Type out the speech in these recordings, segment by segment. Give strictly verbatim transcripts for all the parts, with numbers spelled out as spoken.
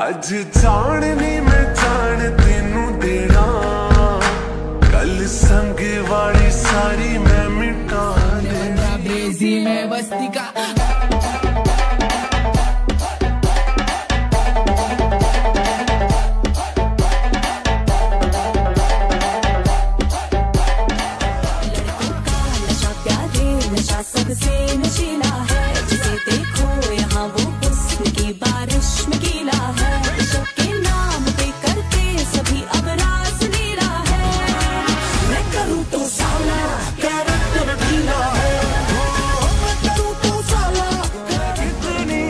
अज जान नी मैं जान तेनू देना, कल संग वाली सारी मैं मिटा देना। ब्रेजी में बस्ती का सबसे नशीला है, जिसे देखो यहाँ वो हुस्न की बारिश में गीला है। इश्क के नाम पे करते सभी अब राज नीला है। मैं करूँ तो साला कैरेक्टर ढीला है, मैं करूँ तो साला कितनी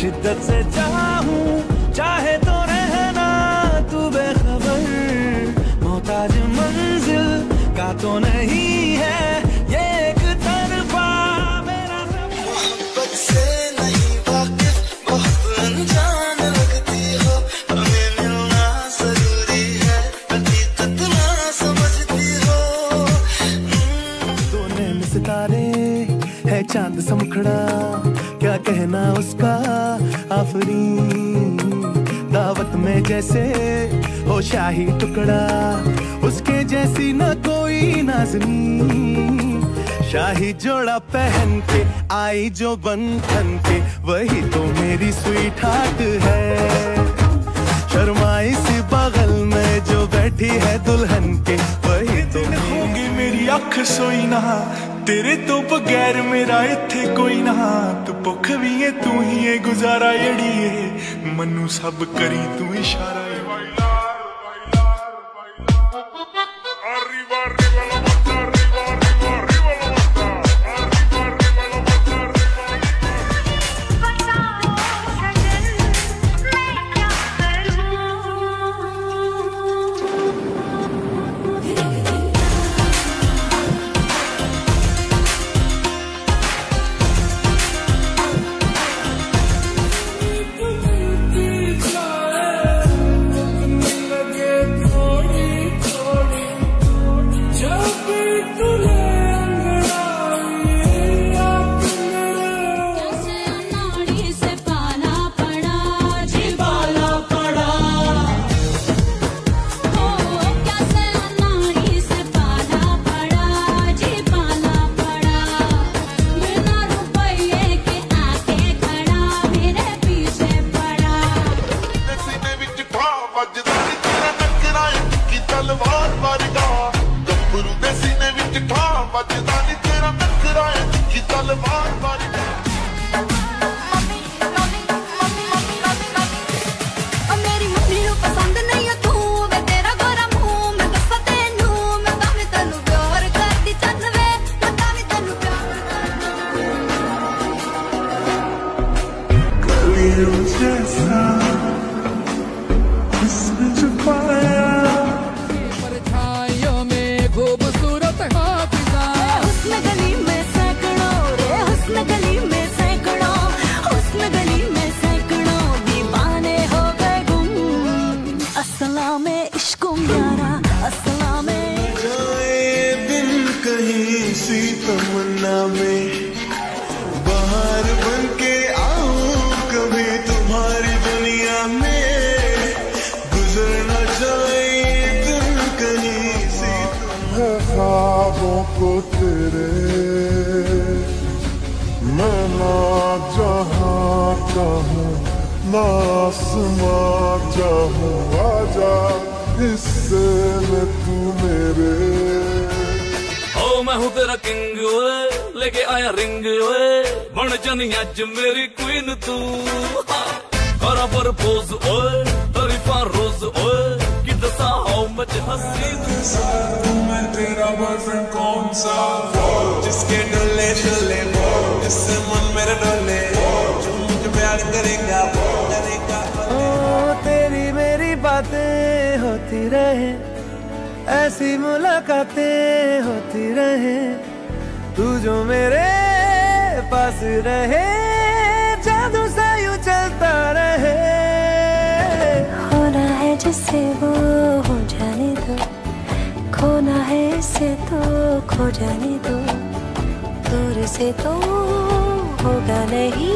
शिद्दत से चाहूँ चाहे तो रहना तू बेखबर। मोहताज मंजिल का तो नहीं है ये चांद समखड़ा क्या कहना उसका आफरीन। दावत में जैसे हो शाही टुकड़ा, उसके जैसी ना कोई नाजनी। शाही जोड़ा पहन के आई जो बंधन के, वही तो मेरी स्वीट हार्ट है। शर्माई सी बगल में जो बैठी है दुल्हन के, वही तो होंगी मेरी अख सोई ना। तेरे तो बगैर मेरा इत्थे कोई ना, तू भुख भी है तू ही है गुजारा अड़िए। मनु सब करी तू इशारा, परछाइयों में खूबसूरत हाफिज़ा। हुस्न गली में सैकड़ों रे, हुस्न गली में सैकड़ों, हुस्न गली में सैकड़ों दीवाने हो गए गुम। अस्सलाम इश्क़ुम यारा, अस्सलाम दिन कहीं सी तमन्ना में। ख्वाबों को तेरे मैं ना जहाँ चाहूँ ना आसमां चाहूँ, आजा हिस्से में तू मेरे। ओ मैं हूँ तेरा किंग वे, लेके आया रिंग वे, बन जानी आज मेरी क्वीन तू। करा प्रपोज ओए तारीफा रोज ओए, मैं तेरा बॉयफ्रेंड कौन सा, जिसके डले डले जिससे मन मेरा डले, जो मुझे प्यार करेगा करेगा। ओ तेरी मेरी बातें होती रहे, ऐसी मुलाकातें होती रहे, तू जो मेरे पास रहे, जादू सा यूं चलता रहे। होना है जिससे वो हो जाने दो, खोना है इसे तो खो जाने दो। दूर से तो होगा नहीं,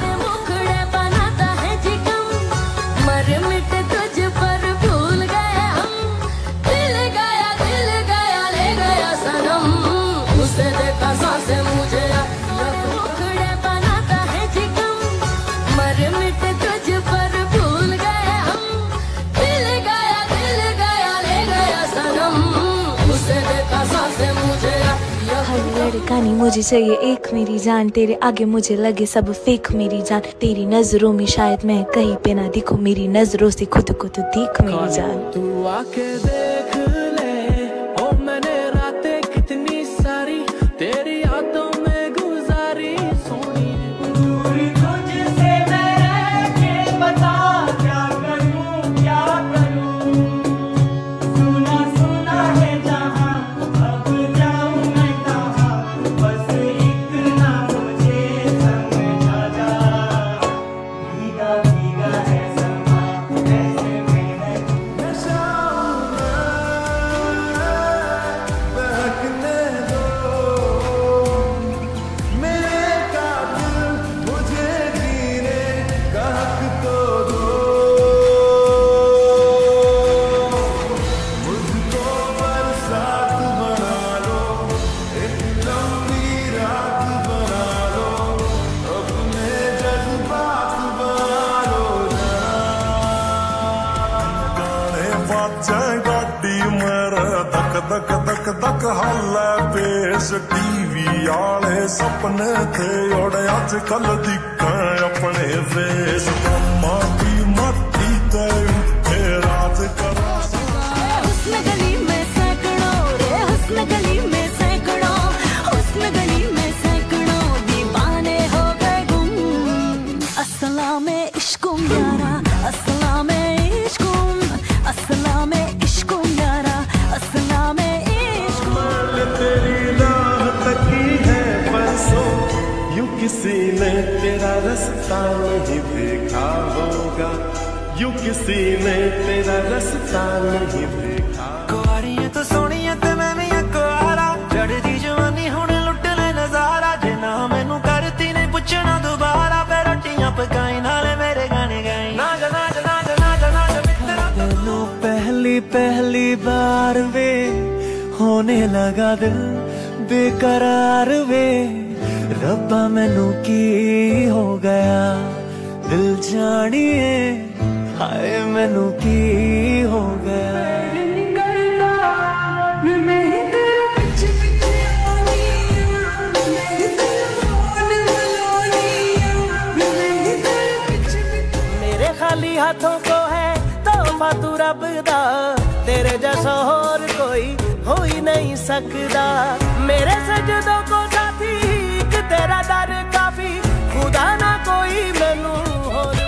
मुखड़ा बनाता है जिगम। कहानी मुझे चाहिए एक मेरी जान, तेरे आगे मुझे लगे सब फेक मेरी जान। तेरी नजरों में शायद मैं कहीं पे ना दिखूं, मेरी नजरों से खुद को तो देख मेरी जान। तू आके देख ले, ओ मैंने रातें कितनी सारी तेरी यादों में गुजारी। सोनी दूरी तुझसे मैं रह के बता क्या करूं क्या करूं। सुना सुना है जहां अब जाऊं मैं कहां, बस इतना मुझे समझा जा। भीगा भीगा है समा ऐसे मेरे नशा बहकने दो, मेरे कातिल मुझे जीने का हक तो दो। मुझको बरसात बना लो, एक लंबी रात बना लो, अपने जज्बात बना लो जान। गाड़ी मेरे धक धक धक धक हल्ला पेश, टीवी आले सपने थे और आजकल दिखण अपने फेस। कम्मा की मट्टी ते उठे राज करा हुस्न गली में सैकड़ों रे, हुस्न गली में सैकड़ों, हुस्न गली में सैकड़ों दीवाने हो गए गुम। असलाम ए इश्कुम यारा, असलाम ए इश्कुम, असलाम ए इश्कुम यारा, असलाम ए इश्कुम। तेरी राह तकी है बरसों, यूं किसी ने तेरा रास्ता नहीं देखा होगा, यूं किसी ने तेरा रास्ता नहीं देखा। ਕੁਆਰੀਏ ਤੂੰ ਸੋਹਣੀਏ ਤੇ ਮੈਂ ਵੀ ਆ ਕੁਆਰਾ, ਚੜ੍ਹਦੀ ਜਵਾਨੀ ਹੁਣ ਲੁੱਟ ਲੈ ਨਜ਼ਾਰਾ। ਜੇ ਨਾ ਮੈਨੂੰ ਕਰਤੀ ਨਹੀਂ ਪੁੱਛਣਾ ਦੁਬਾਰਾ, ਫੇ ਰੋਟੀਆਂ ਪਕਾਈ ਨਾਲੇ ਮੇਰੇ ਗਾਣੇ ਗਾਈ। ਨਾਚ ਨਾਚ ਨਾਚ ਨਾਚ ਨਾਚ ਮਿੱਤਰਾ ਤੈਨੂੰ ਪਹਿਲੀ ਪਹਿਲੀ ਵਾਰ ਵੇ ਹੋਣੇ ਲਗਾ ਦਿਲ ਬੇਕਰਾਰ ਵੇ। ਰੱਬਾ ਮੈਨੂੰ ਕੀ ਹੋ ਗਿਆ ਦਿਲ ਜਾਣੀਏ, ਹਾਏ ਮੈਨੂੰ ਕੀ ਹੋ ਗਿਆ। मेरे खाली हाथों को है तोहफा तू रब दा, तेरे जैसा होर कोई हो ही नहीं सकदा। मेरे सजदों को साथी एक तेरा दर काफी, खुदा ना कोई मैनू होर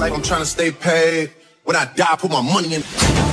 like I'm trying to stay paid. When I die, I put my money in.